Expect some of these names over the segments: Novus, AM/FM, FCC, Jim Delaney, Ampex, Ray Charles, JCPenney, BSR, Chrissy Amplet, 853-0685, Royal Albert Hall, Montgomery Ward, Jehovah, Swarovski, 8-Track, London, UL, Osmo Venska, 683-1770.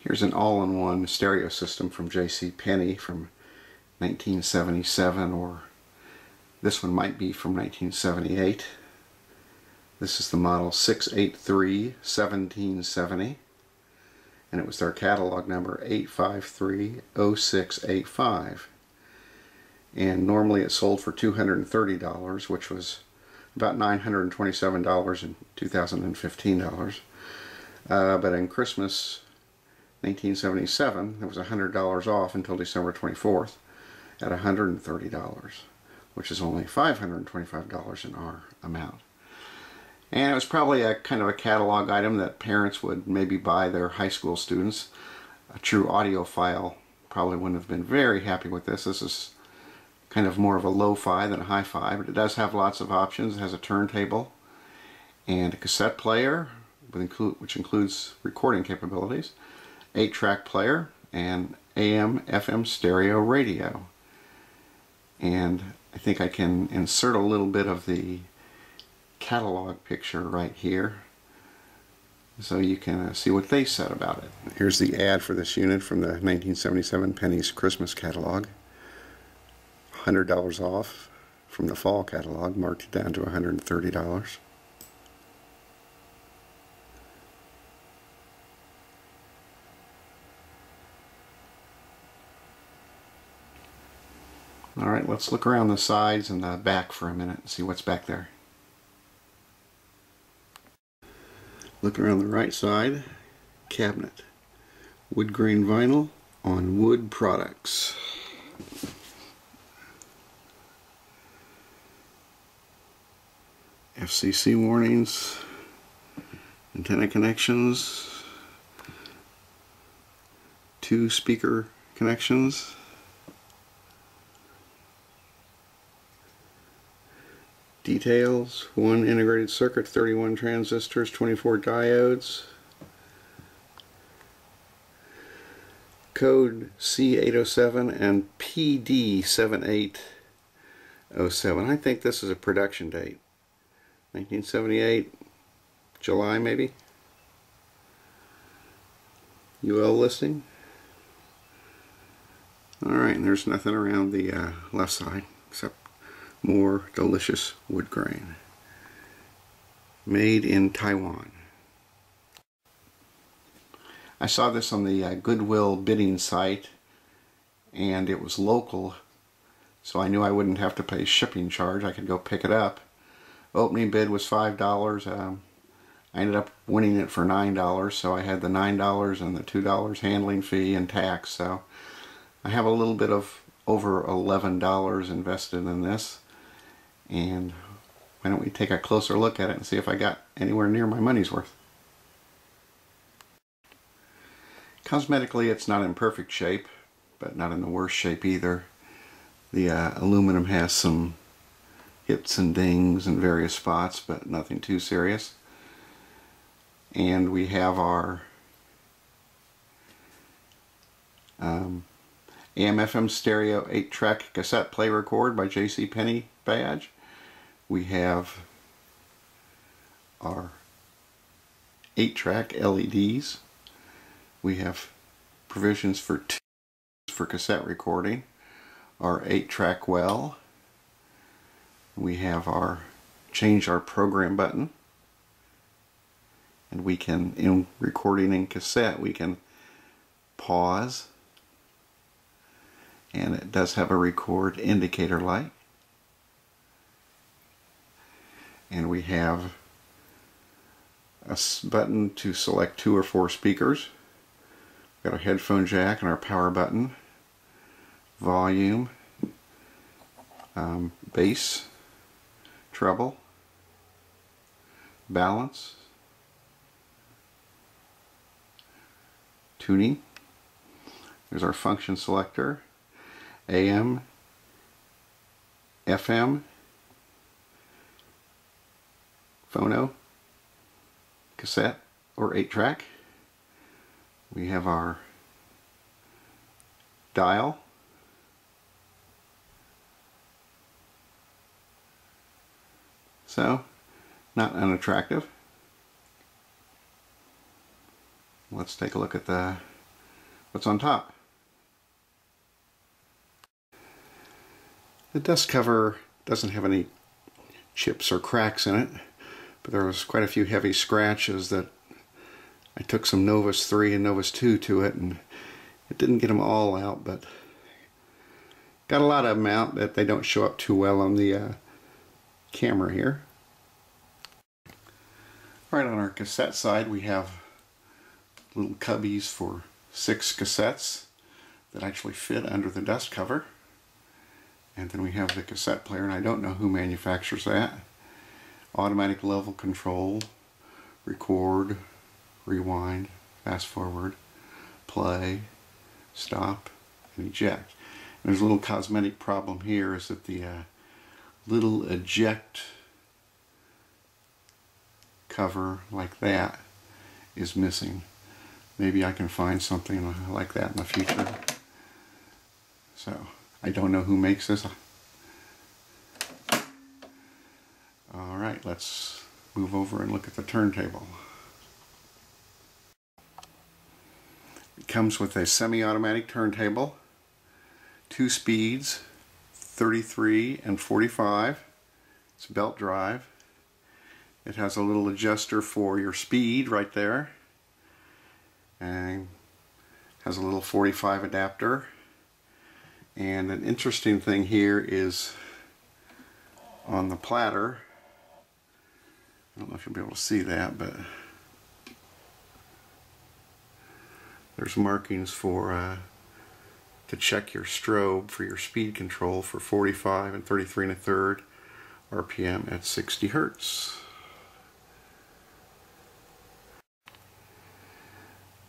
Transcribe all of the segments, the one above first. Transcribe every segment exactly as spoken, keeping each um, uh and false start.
Here's an all-in-one stereo system from JCPenney from nineteen seventy-seven, or this one might be from nineteen seventy-eight. This is the model six eight three seventeen seventy, and it was their catalog number eight five three oh six eight five. And normally it sold for two hundred thirty dollars, which was about nine hundred twenty-seven dollars in two thousand fifteen dollars. Uh, but in Christmas nineteen seventy-seven, it was one hundred dollars off until December twenty-fourth at one hundred thirty dollars, which is only five hundred twenty-five dollars in our amount. And it was probably a kind of a catalog item that parents would maybe buy their high school students. A true audiophile probably wouldn't have been very happy with this. This is kind of more of a lo-fi than a hi-fi, but it does have lots of options. It has a turntable and a cassette player, which includes recording capabilities, eight track player, and A M F M stereo radio. And I think I can insert a little bit of the catalog picture right here so you can uh, see what they said about it. Here's the ad for this unit from the nineteen seventy-seven Penney's Christmas catalog. one hundred dollars off from the fall catalog, marked it down to one hundred thirty dollars. All right, let's look around the sides and the back for a minute and see what's back there. Looking around the right side, cabinet, wood grain vinyl on wood products. F C C warnings, antenna connections, two speaker connections, details, one integrated circuit, thirty-one transistors, twenty-four diodes, code C eight oh seven and P D seven eight oh seven. I think this is a production date. nineteen seventy-eight, July maybe. U L listing. Alright, and there's nothing around the uh, left side except more delicious wood grain. Made in Taiwan. I saw this on the uh, Goodwill bidding site, and it was local, so I knew I wouldn't have to pay shipping charge. I could go pick it up. Opening bid was five dollars. Um, I ended up winning it for nine dollars, so I had the nine dollars and the two dollars handling fee and tax. So I have a little bit of over eleven dollars invested in this. And why don't we take a closer look at it and see if I got anywhere near my money's worth. Cosmetically, it's not in perfect shape, but not in the worst shape either. The uh, aluminum has some hips and dings in various spots, but nothing too serious. And we have our um, A M F M stereo eight track cassette play record by JCPenney badge. We have our eight track L E Ds. We have provisions for two for cassette recording, our eight track well. We have our change our program button, and we can, in recording in cassette, we can pause, and it does have a record indicator light. And we have a button to select two or four speakers. We've got our headphone jack and our power button, volume, um, bass, treble, balance, tuning. There's our function selector, A M, F M, phono, cassette, or eight track. We have our dial, so not unattractive. Let's take a look at the what's on top. The dust cover doesn't have any chips or cracks in it, but there was quite a few heavy scratches that I took some Novus three and Novus two to it, and it didn't get them all out, but got a lot of them out. That they don't show up too well on the uh, camera here. Right on our cassette side, we have little cubbies for six cassettes that actually fit under the dust cover. And then we have the cassette player, and I don't know who manufactures that. Automatic level control, record, rewind, fast forward, play, stop, and eject. And there's a little cosmetic problem here, is that the uh, little eject cover like that is missing. Maybe I can find something like that in the future. So I don't know who makes this. Alright, let's move over and look at the turntable. It comes with a semi-automatic turntable, two speeds, thirty-three and forty-five. It's belt drive. It has a little adjuster for your speed right there, and has a little forty-five adapter. And an interesting thing here is on the platter, I don't know if you'll be able to see that, but there's markings for uh, to check your strobe for your speed control for forty-five and thirty-three and a third R P M at sixty hertz.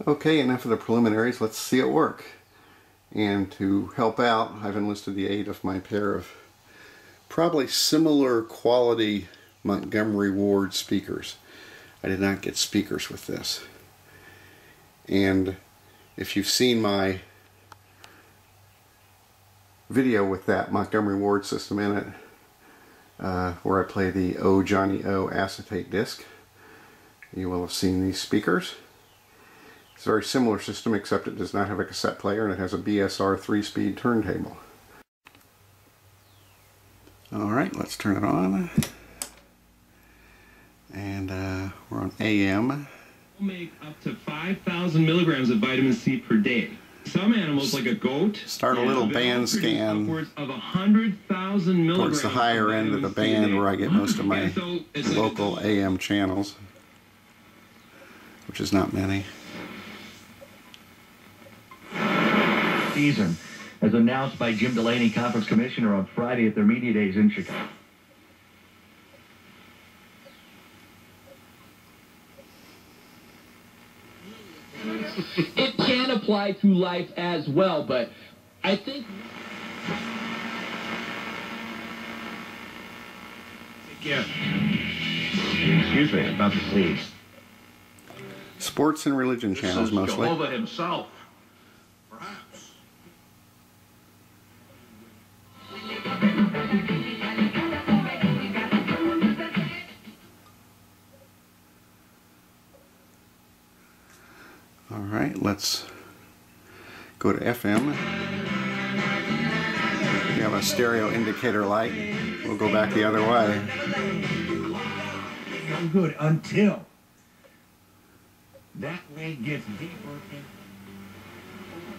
Okay, enough of the preliminaries, let's see it work. And to help out, I've enlisted the aid of my pair of probably similar quality Montgomery Ward speakers. I did not get speakers with this. And if you've seen my video with that Montgomery Ward system in it, uh, where I play the Oh Johnny Oh acetate disc, you will have seen these speakers. It's a very similar system, except it does not have a cassette player, and it has a B S R three-speed turntable. Alright, let's turn it on. And uh, we're on A M. We'll make up to five thousand milligrams of vitamin C per day. Some animals, like a goat, start a little band scan towards the higher end of the band where I get most of my local A M channels, which is not many. Season, as announced by Jim Delaney, conference commissioner, on Friday at their media days in Chicago. It can apply to life as well, but I think yeah. Excuse me, about the seas. Sports and religion channels mostly. Jehovah himself. Alright, let's go to F M. We have a stereo indicator light. We'll go back the other way. I'm good until that leg gets deeper.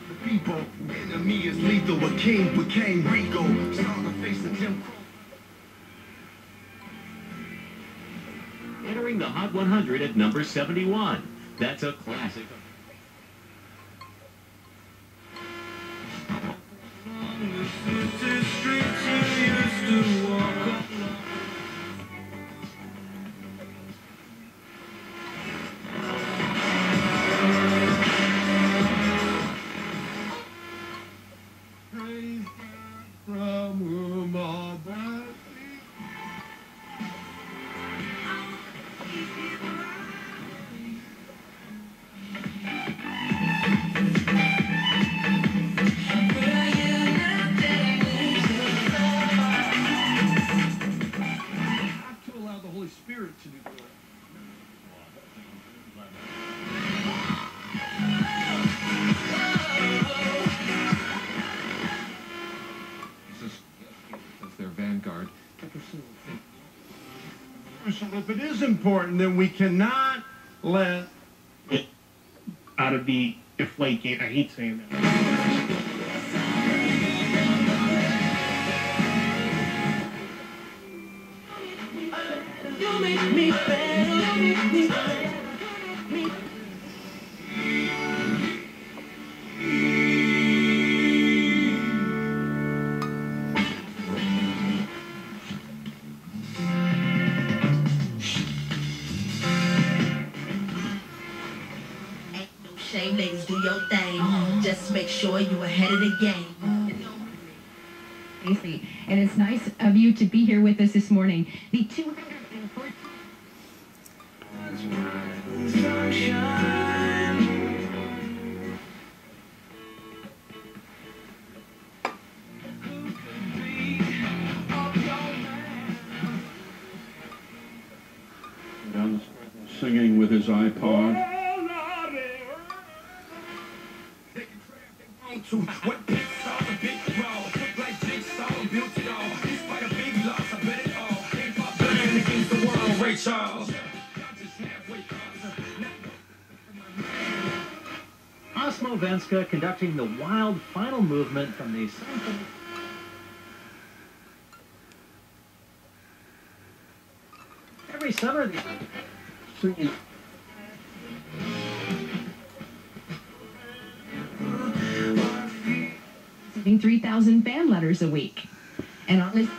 The people, enemy is lethal. A king became Rico. Saw the face of Tim Crow. Entering the Hot one hundred at number seventy-one. That's a classic. is important that we cannot let it out of the deflate gate. I hate saying that. You make me better, you make me better. Ladies, do your thing. Uh-huh. Just make sure you're ahead of the game. Casey, and it's nice of you to be here with us this morning. The two hundred fourteen singing with his iPod. What picks all the big ball? Look like Jigsaw, built it all. Despite a big loss, I bet it all. Came by burning against the wall, Ray Charles. Osmo Venska conducting the wild final movement from the symphony. Every summer, the three thousand fan letters a week. And on this...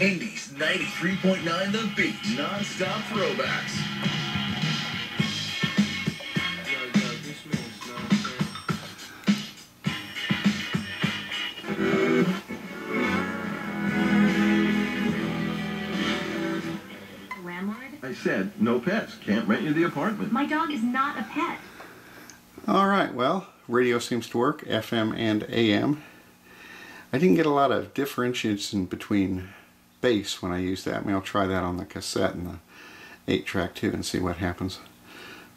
eighties, ninety-three point nine The Beat, non-stop throwbacks. Said, no pets, can't rent you the apartment. My dog is not a pet. All right, well, radio seems to work, F M and A M. I didn't get a lot of differentiation between bass when I used that. I mean, I'll try that on the cassette and the eight track too and see what happens.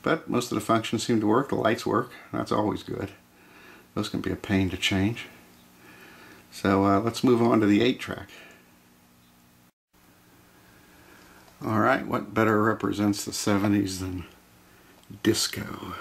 But most of the functions seem to work. The lights work. That's always good. Those can be a pain to change. So uh, let's move on to the eight track. Alright, what better represents the seventies than disco?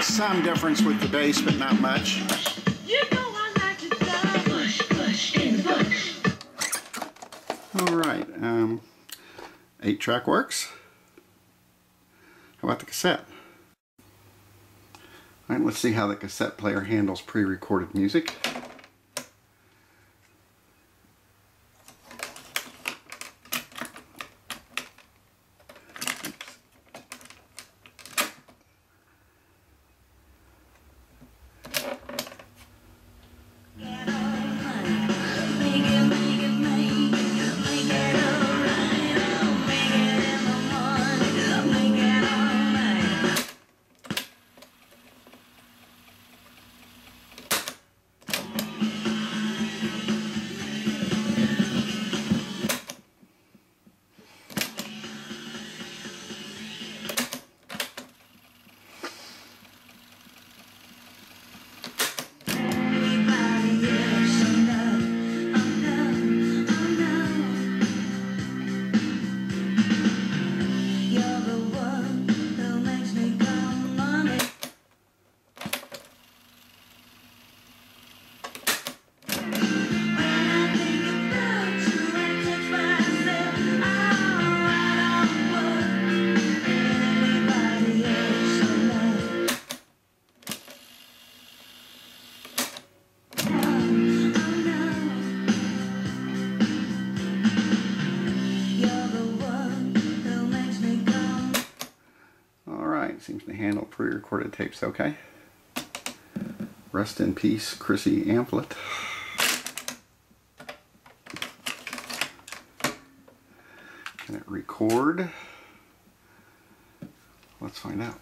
Some difference with the bass, but not much. You know I like to die. Push, push, in the bush. All right, um, eight track works. How about the cassette? All right, let's see how the cassette player handles pre-recorded music. to handle pre-recorded tapes, okay? Rest in peace, Chrissy Amplet. Can it record? Let's find out.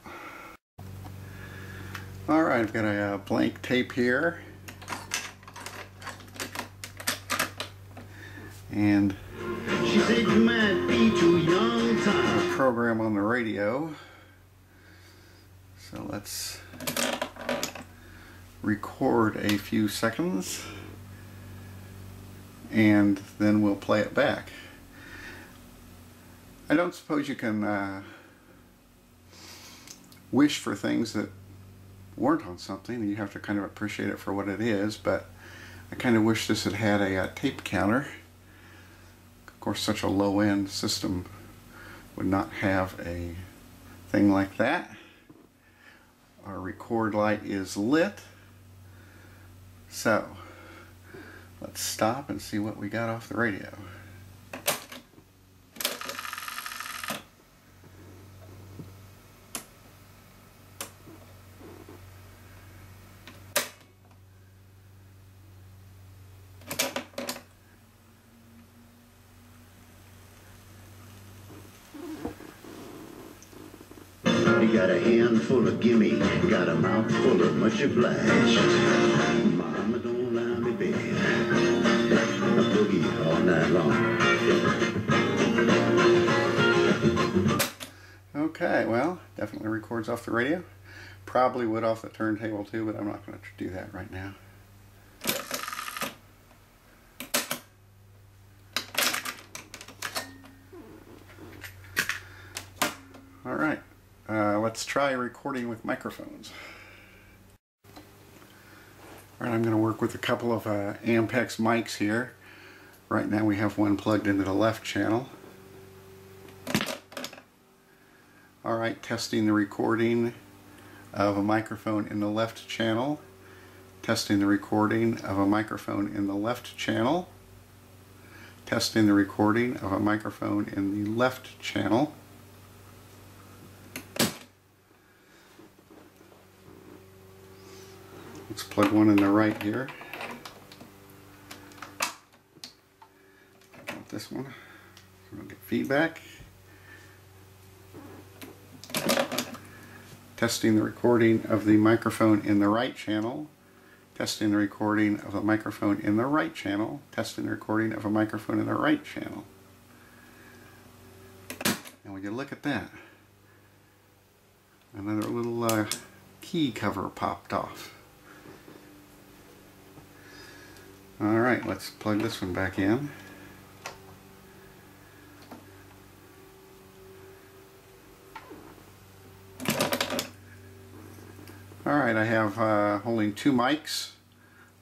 Alright, I've got a uh, blank tape here. And she said you might be too young time. A program on the radio. So let's record a few seconds and then we'll play it back. I don't suppose you can uh, wish for things that weren't on something, and you have to kind of appreciate it for what it is, but I kind of wish this had had a, a tape counter. Of course, such a low-end system would not have a thing like that. Our record light is lit, so let's stop and see what we got off the radio. Got a handful of gimme, got a mouthful of much obliged. Mama don't allow me bed, a boogie all night long. Okay, well, definitely records off the radio. Probably would off the turntable too, but I'm not going to do that right now. All right. Uh, let's try recording with microphones. Alright, I'm going to work with a couple of uh, Ampex mics here. Right now we have one plugged into the left channel. Alright, testing the recording of a microphone in the left channel. Testing the recording of a microphone in the left channel. Testing the recording of a microphone in the left channel. Let's plug one in the right here. Got this one. So we'll get feedback. Testing the recording of the microphone in the right channel. Testing the recording of a microphone in the right channel. Testing the recording of a microphone in the right channel. And we can look at that. Another little uh, key cover popped off. Alright, let's plug this one back in. Alright, I have uh, holding two mics,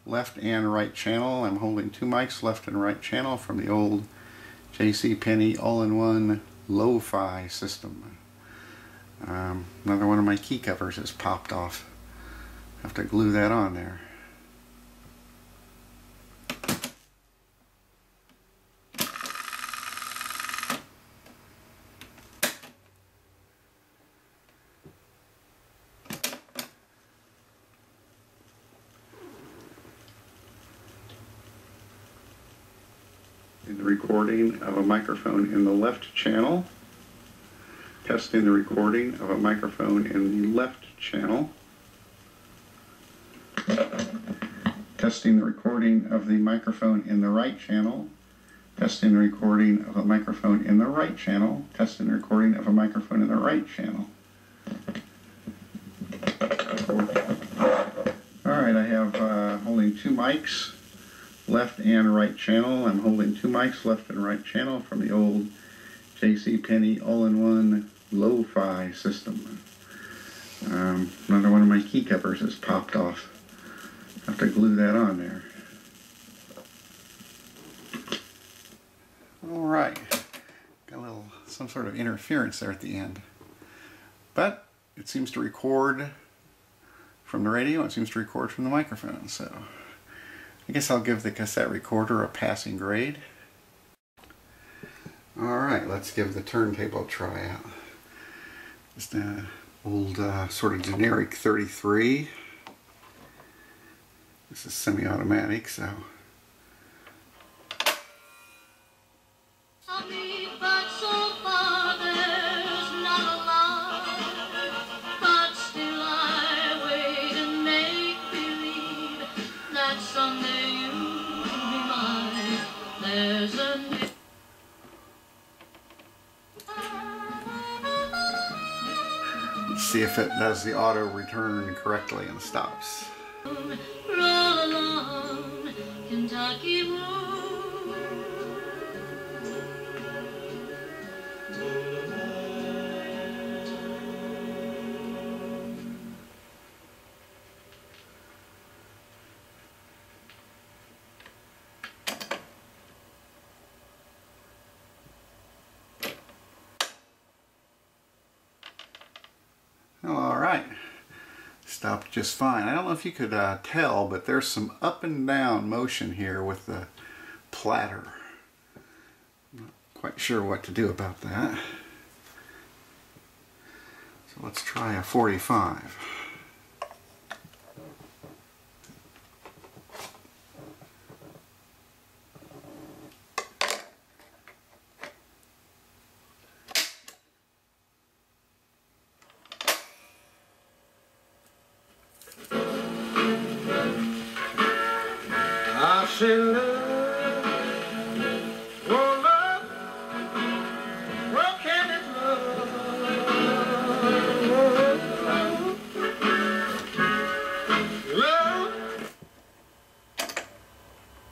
left and right channel. I'm holding two mics, left and right channel, from the old JCPenney all-in-one lo-fi system. Um, another one of my key covers has popped off. I have to glue that on there. The recording of a microphone in the left channel, testing the recording of a microphone in the left channel, testing the recording of the microphone in the right channel, testing the recording of a microphone in the right channel, testing the recording of a microphone in the right channel. All right, I have uh, holding two mics, left and right channel. I'm holding two mics, left and right channel, from the old JCPenney all-in-one lo-fi system. Um, another one of my key covers has popped off. I have to glue that on there. Alright, got a little, some sort of interference there at the end. But it seems to record from the radio, it seems to record from the microphone, so I guess I'll give the cassette recorder a passing grade. Alright, let's give the turntable a try out. Just uh, old uh, sort of generic thirty-three. This is semi-automatic, so. See if it does the auto return correctly and stops. Roll along, Kentucky Stopped just fine. I don't know if you could uh, tell, but there's some up and down motion here with the platter. Not quite sure what to do about that. So let's try a forty-five.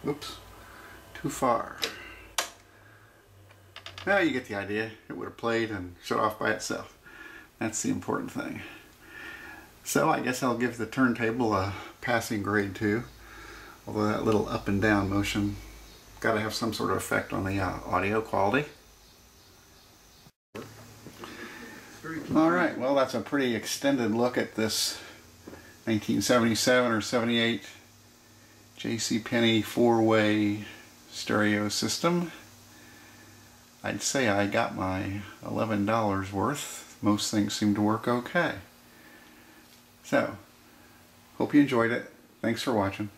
Oops, too far. Now you get the idea. It would have played and shut off by itself. That's the important thing. So I guess I'll give the turntable a passing grade too. Although that little up and down motion got to have some sort of effect on the uh, audio quality. Alright, well that's a pretty extended look at this nineteen seventy-seven or seventy-eight JCPenney four-way stereo system. I'd say I got my eleven dollars worth. Most things seem to work okay. So, hope you enjoyed it. Thanks for watching.